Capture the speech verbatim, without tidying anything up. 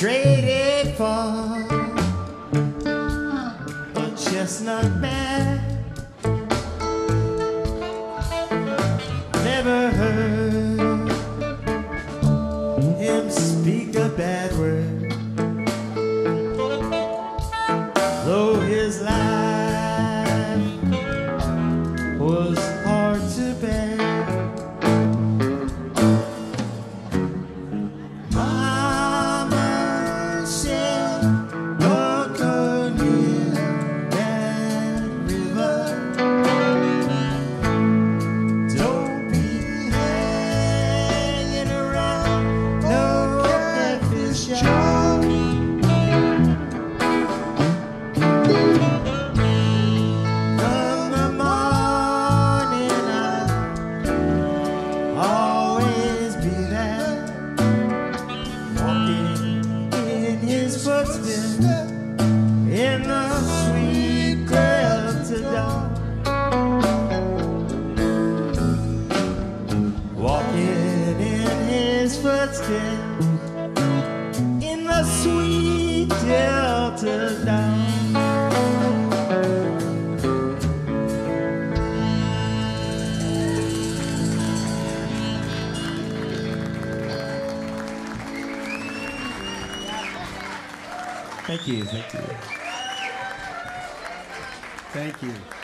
Traded for a chestnut man. Never heard him speak a bad word, though his life was hard to bear. in the sweet glare to dawn, walking in his footsteps in the sweet glare to dawn. Thank you, thank you. Thank you.